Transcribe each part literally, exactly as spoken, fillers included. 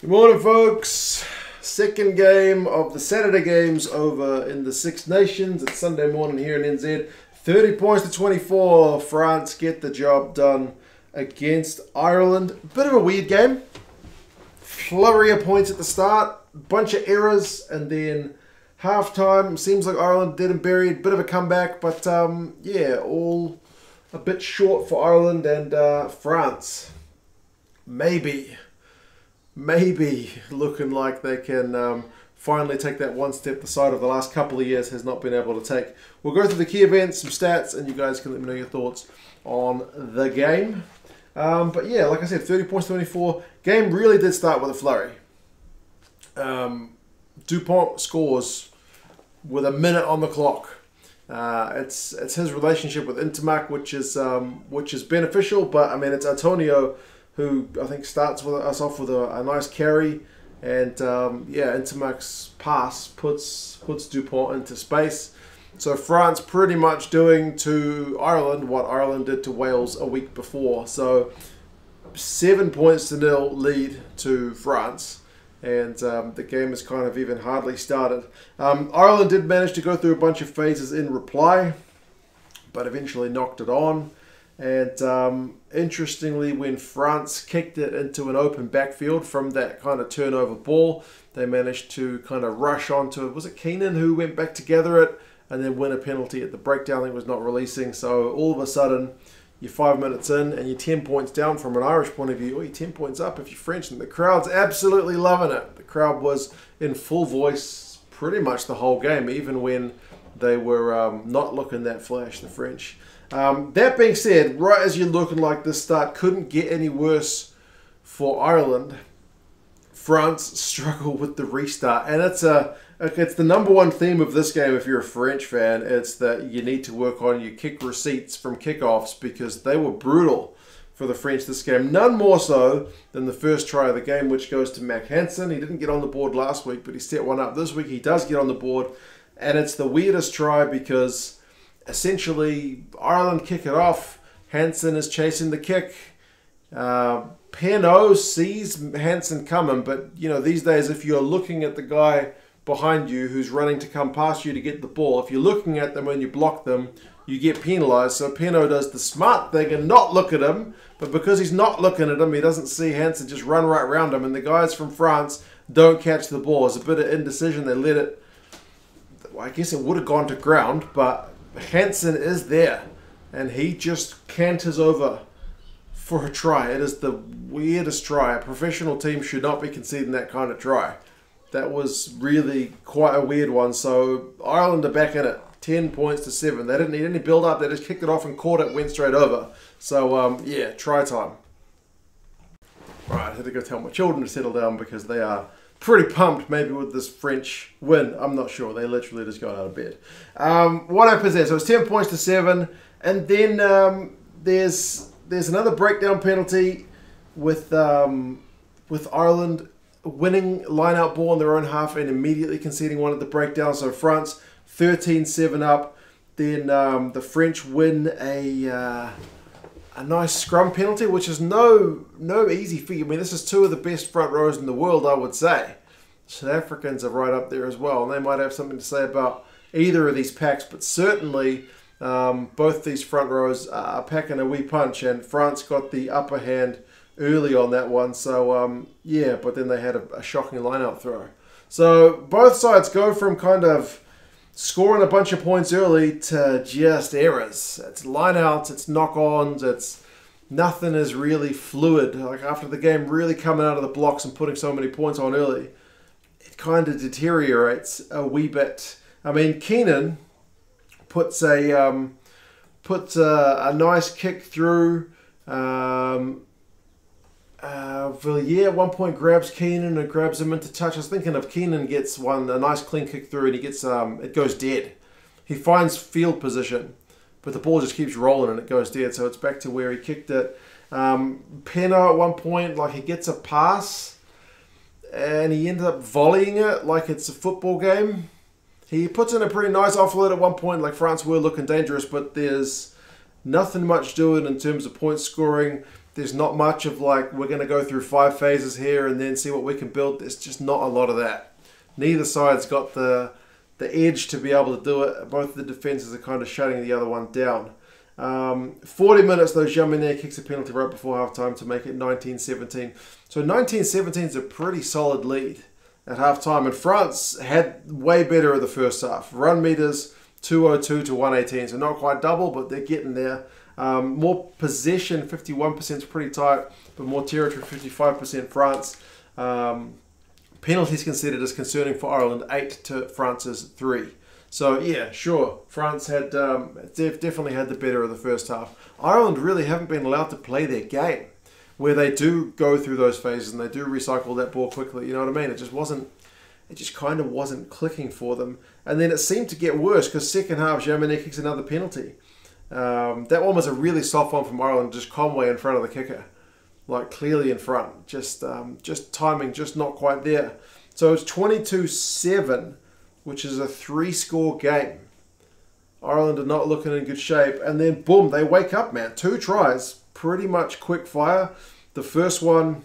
Good morning, folks. Second game of the Saturday games over in the Six Nations. It's Sunday morning here in N Z. thirty points to twenty-four. France get the job done against Ireland. Bit of a weird game. Flurry of points at the start, bunch of errors, and then halftime. Seems like Ireland dead and buried. Bit of a comeback, but um, yeah, all a bit short for Ireland and uh, France. Maybe. Maybe looking like they can um, finally take that one step the side of the last couple of years has not been able to take. We'll go through the key events, some stats, and you guys can let me know your thoughts on the game. Um, but yeah, like I said, thirty points to twenty-four. Game really did start with a flurry. Um, Dupont scores with a minute on the clock. Uh, it's it's his relationship with Ntamack which is um, which is beneficial, but I mean it's Antonio who I think starts with us off with a, a nice carry, and um, yeah, Ntamack's pass puts puts Dupont into space. So France pretty much doing to Ireland what Ireland did to Wales a week before. So seven points to nil lead to France, and um, the game is kind of even hardly started. Um, Ireland did manage to go through a bunch of phases in reply, but eventually knocked it on. And um, interestingly, when France kicked it into an open backfield from that kind of turnover ball, they managed to kind of rush onto it. Was it Keenan who went back to gather it and then win a penalty at the breakdown? It was not releasing. So all of a sudden, you're five minutes in and you're ten points down from an Irish point of view, or you're ten points up if you're French. And the crowd's absolutely loving it. The crowd was in full voice pretty much the whole game, even when they were um, not looking that flash, the French. Um, that being said, right as you're looking like this start couldn't get any worse for Ireland, France struggle with the restart. And it's a it's the number one theme of this game if you're a French fan. It's that you need to work on your kick receipts from kickoffs because they were brutal for the French this game. None more so than the first try of the game, which goes to Mack Hansen. He didn't get on the board last week, but he set one up. This week he does get on the board, and it's the weirdest try because essentially, Ireland kick it off. Hansen is chasing the kick. Uh, Peno sees Hansen coming, but you know these days, if you're looking at the guy behind you who's running to come past you to get the ball, if you're looking at them when you block them, you get penalised. So Peno does the smart thing and not look at him, but because he's not looking at him, he doesn't see Hansen just run right around him, and the guys from France don't catch the ball. It's a bit of indecision. They let it. I guess it would have gone to ground, but Hansen is there, and he just canters over for a try. It is the weirdest try. A professional team should not be conceding that kind of try. That was really quite a weird one. So Ireland are back in it, ten points to seven. They didn't need any build-up. They just kicked it off and caught it, went straight over. So, um, yeah, try time. All right, I had to go tell my children to settle down because they are pretty pumped maybe with this French win. I'm not sure. They literally just got out of bed. Um, what I possess. So it's ten points to seven. And then um, there's there's another breakdown penalty with um, with Ireland winning line-out ball in their own half and immediately conceding one at the breakdown. So France thirteen seven up. Then um, the French win a uh, a nice scrum penalty, which is no no easy feat. I mean, this is two of the best front rows in the world, I would say. South Africans are right up there as well, and they might have something to say about either of these packs, but certainly um, both these front rows are packing a wee punch, and France got the upper hand early on that one. So, um, yeah, but then they had a, a shocking line-out throw. So both sides go from kind of scoring a bunch of points early to just errors. It's line-outs, it's knock-ons, it's nothing is really fluid. Like after the game really coming out of the blocks and putting so many points on early, it kind of deteriorates a wee bit. I mean, Keenan puts a um, puts a, a nice kick through. Um, uh, Villiere at one point grabs Keenan and grabs him into touch. I was thinking if Keenan gets one, a nice clean kick through, and he gets um, it goes dead. He finds field position, but the ball just keeps rolling and it goes dead. So it's back to where he kicked it. Um, Peno at one point, like he gets a pass and he ended up volleying it like it's a football game. He puts in a pretty nice offload at one point. Like France were looking dangerous, but there's nothing much doing in terms of point scoring. There's not much of like, we're going to go through five phases here and then see what we can build. There's just not a lot of that. Neither side's got the the edge to be able to do it. Both the defenses are kind of shutting the other one down. Um, forty minutes though, Jaminet kicks a penalty right before halftime to make it nineteen seventeen. So nineteen seventeen is a pretty solid lead at halftime. And France had way better of the first half. Run meters two oh two to one eighteen. So not quite double, but they're getting there. Um, more possession, fifty-one percent is pretty tight, but more territory, fifty-five percent France. Um, penalties considered as concerning for Ireland, eight to France's three. So yeah, sure, France had um, def definitely had the better of the first half. Ireland really haven't been allowed to play their game, where they do go through those phases and they do recycle that ball quickly, you know what I mean? It just wasn't, it just kind of wasn't clicking for them. And then it seemed to get worse, because second half, Jaminet kicks another penalty. Um, that one was a really soft one from Ireland, just Conway in front of the kicker, like clearly in front, just um, just timing, just not quite there. So it's twenty-two seven, which is a three-score game. Ireland are not looking in good shape, and then boom, they wake up, man. Two tries, pretty much quick fire. The first one,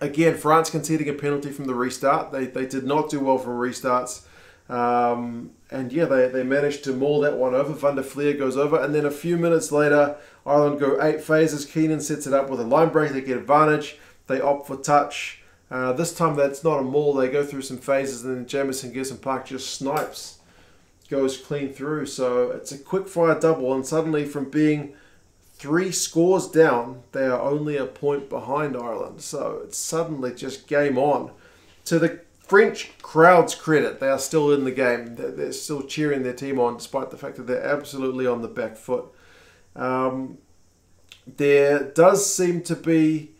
again, France conceding a penalty from the restart. They, they did not do well from restarts. Um, and yeah, they, they managed to maul that one over. Van der Flier goes over, and then a few minutes later, Ireland go eight phases. Keenan sets it up with a line break. They get advantage. They opt for touch. Uh, this time that's not a maul. They go through some phases, and then Jamison Gibson-Park just snipes, goes clean through. So it's a quick fire double, and suddenly from being three scores down, they are only a point behind Ireland. So it's suddenly just game on. To the French crowd's credit, they are still in the game. They're still cheering their team on, despite the fact that they're absolutely on the back foot. Um, there does seem to be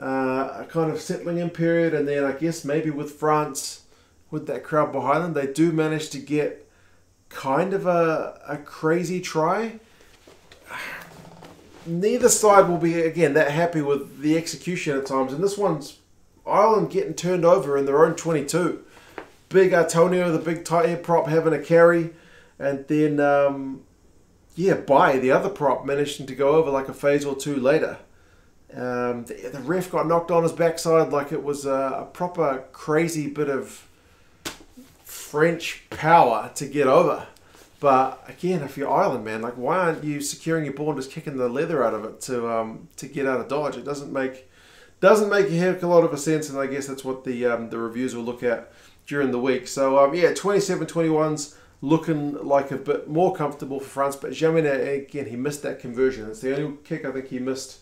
uh, a kind of settling in period, and then I guess maybe with France, with that crowd behind them, they do manage to get kind of a, a crazy try. Neither side will be, again, that happy with the execution at times, and this one's Ireland getting turned over in their own twenty-two. Big Antonio, the big tight head prop, having a carry. And then, um, yeah, by the other prop, managing to go over like a phase or two later. Um, the, the ref got knocked on his backside like it was a, a proper crazy bit of French power to get over. But again, if you're Ireland, man, like why aren't you securing your ball and just kicking the leather out of it to, um, to get out of dodge? It doesn't make... Doesn't make a heck of a lot of a sense, and I guess that's what the um, the reviews will look at during the week. So um, yeah, twenty-seven twenty-one's looking like a bit more comfortable for France, but Jaminet, again, he missed that conversion. It's the only kick I think he missed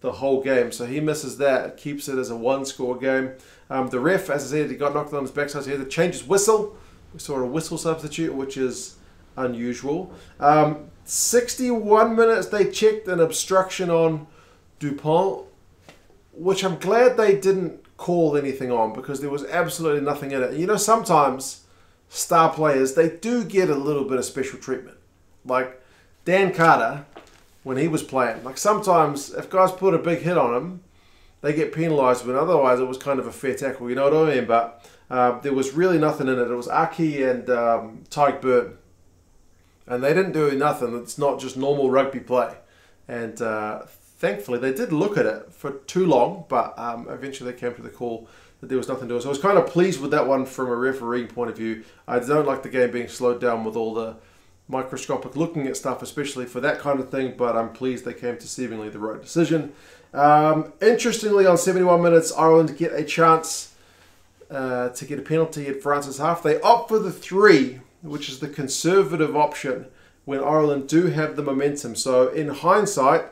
the whole game, so he misses that. It keeps it as a one-score game. Um, the ref, as I said, he got knocked on his backside. So he had to change his whistle. We saw a whistle substitute, which is unusual. Um, sixty-one minutes they checked an obstruction on Dupont, which I'm glad they didn't call anything on, because there was absolutely nothing in it. You know, sometimes star players, they do get a little bit of special treatment. Like Dan Carter, when he was playing, like sometimes if guys put a big hit on him, they get penalised, when otherwise it was kind of a fair tackle, you know what I mean? But uh, there was really nothing in it. It was Aki and um, Tadhg Beirne, and they didn't do nothing. It's not just normal rugby play. And uh, thankfully, they did look at it for too long, but um, eventually they came to the call that there was nothing to it. So I was kind of pleased with that one from a refereeing point of view. I don't like the game being slowed down with all the microscopic looking at stuff, especially for that kind of thing, but I'm pleased they came to seemingly the right decision. Um, interestingly, on seventy-one minutes, Ireland get a chance uh, to get a penalty at France's half. They opt for the three, which is the conservative option when Ireland do have the momentum. So in hindsight,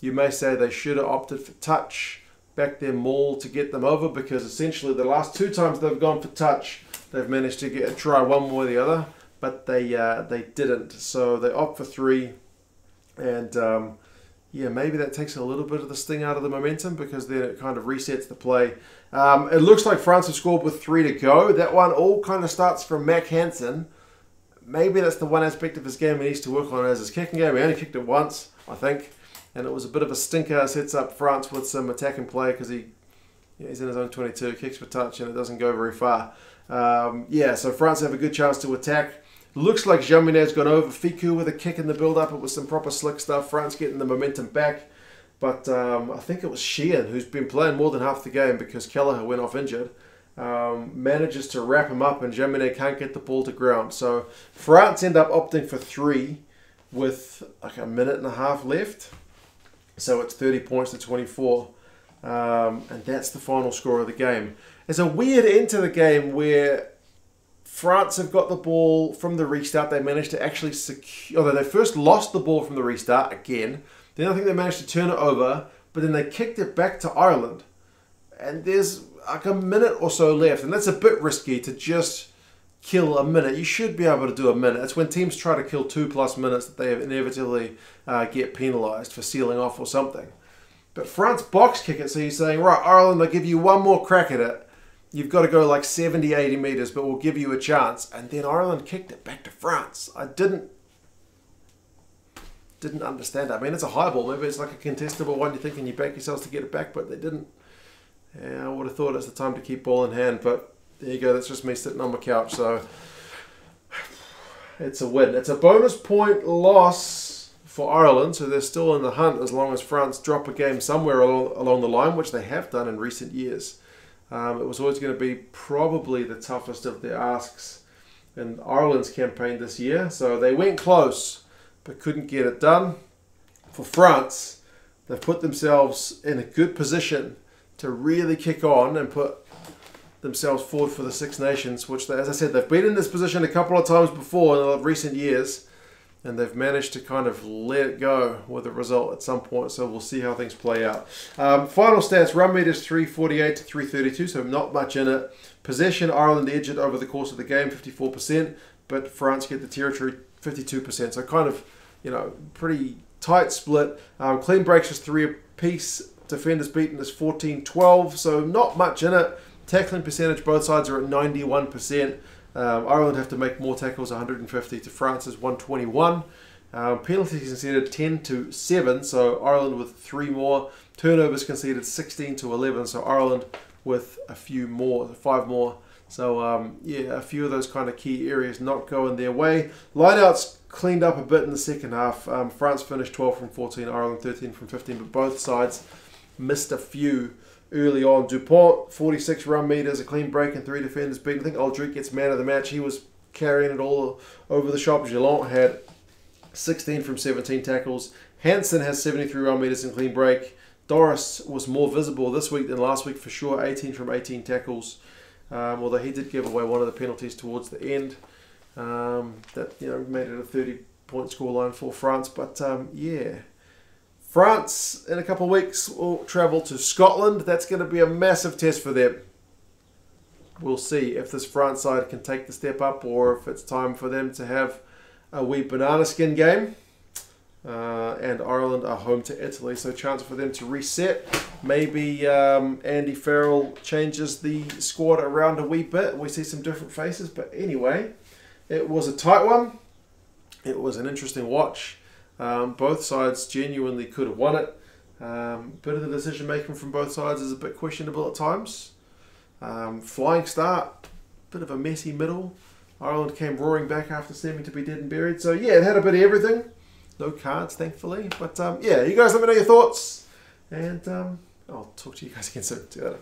you may say they should have opted for touch, back their maul to get them over, because essentially the last two times they've gone for touch, they've managed to get a try one way or the other, but they uh, they didn't. So they opt for three, and um, yeah, maybe that takes a little bit of the sting out of the momentum, because then it kind of resets the play. Um, it looks like France have scored with three to go. That one all kind of starts from Mack Hansen. Maybe that's the one aspect of his game he needs to work on, as his kicking game. He only kicked it once, I think. And it was a bit of a stinker. Sets up France with some attacking play, because he, yeah, he's in his own twenty-two, kicks for touch, and it doesn't go very far. Um, yeah, so France have a good chance to attack. Looks like Jaminet's gone over Fickou with a kick in the build-up. It was some proper slick stuff. France getting the momentum back. But um, I think it was Sheehan, who's been playing more than half the game because Kelleher went off injured, um, manages to wrap him up, and Jaminet can't get the ball to ground. So France end up opting for three with like a minute and a half left. So it's thirty points to twenty-four. Um, and that's the final score of the game. It's a weird end to the game where France have got the ball from the restart. They managed to actually secure... Although they first lost the ball from the restart again. Then I think they managed to turn it over. But then they kicked it back to Ireland. And there's like a minute or so left. And that's a bit risky to just kill a minute. You should be able to do a minute. It's when teams try to kill two plus minutes that they inevitably uh, get penalised for sealing off or something. But France box kick it, so you're saying, right, Ireland, I'll give you one more crack at it. You've got to go like seventy, eighty metres, but we'll give you a chance. And then Ireland kicked it back to France. I didn't didn't understand that. I mean, it's a high ball. Maybe it's like a contestable one. You're thinking you back yourselves to get it back, but they didn't. Yeah, I would have thought it's the time to keep ball in hand, but there you go. That's just me sitting on my couch, so it's a win. It's a bonus point loss for Ireland, so they're still in the hunt as long as France drop a game somewhere along, along the line, which they have done in recent years. Um, it was always going to be probably the toughest of their asks in Ireland's campaign this year, so they went close but couldn't get it done. For France, they've put themselves in a good position to really kick on and put themselves forward for the Six Nations, which, they, as I said, they've been in this position a couple of times before in the recent years. And they've managed to kind of let it go with a result at some point. So we'll see how things play out. Um, final stats, run meters three forty-eight to three thirty-two. So not much in it. Possession, Ireland edged it over the course of the game, fifty-four percent. But France get the territory, fifty-two percent. So kind of, you know, pretty tight split. Um, clean breaks was three apiece. Defenders beaten is fourteen twelve. So not much in it. Tackling percentage, both sides are at ninety-one percent. Um, Ireland have to make more tackles, one hundred fifty to France's one twenty-one. Um, penalties conceded ten to seven, so Ireland with three more. Turnovers conceded sixteen to eleven, so Ireland with a few more, five more. So um, yeah, a few of those kind of key areas not going their way. Lineouts cleaned up a bit in the second half. Um, France finished twelve from fourteen, Ireland thirteen from fifteen, but both sides missed a few early on. Dupont, forty-six run meters, a clean break, and three defenders beaten. I think Alldritt gets man of the match. He was carrying it all over the shop. Jelonch had sixteen from seventeen tackles. Hansen has seventy-three run meters and clean break. Doris was more visible this week than last week for sure. eighteen from eighteen tackles. Um, although he did give away one of the penalties towards the end. Um, that you know made it a thirty-point scoreline for France. But um, yeah. France, in a couple of weeks, will travel to Scotland. That's going to be a massive test for them. We'll see if this France side can take the step up or if it's time for them to have a wee banana skin game. Uh, and Ireland are home to Italy, so chance for them to reset. Maybe um, Andy Farrell changes the squad around a wee bit. We see some different faces, but anyway, it was a tight one. It was an interesting watch. Um, both sides genuinely could have won it. Um, bit of the decision making from both sides is a bit questionable at times. Um, flying start, bit of a messy middle. Ireland came roaring back after seeming to be dead and buried. So yeah, it had a bit of everything. No cards, thankfully. But um, yeah, you guys let me know your thoughts. And um, I'll talk to you guys again soon. See you later.